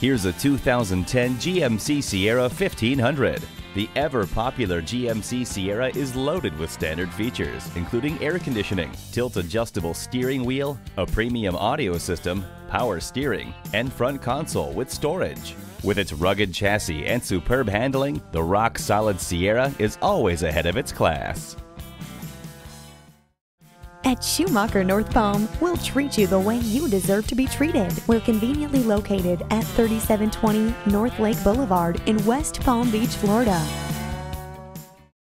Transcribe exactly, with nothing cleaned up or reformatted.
Here's a two thousand ten G M C Sierra fifteen hundred. The ever-popular G M C Sierra is loaded with standard features, including air conditioning, tilt-adjustable steering wheel, a premium audio system, power steering, and front console with storage. With its rugged chassis and superb handling, the rock-solid Sierra is always ahead of its class. At Schumacher North Palm, we'll treat you the way you deserve to be treated. We're conveniently located at thirty-seven twenty North Lake Boulevard in West Palm Beach, Florida.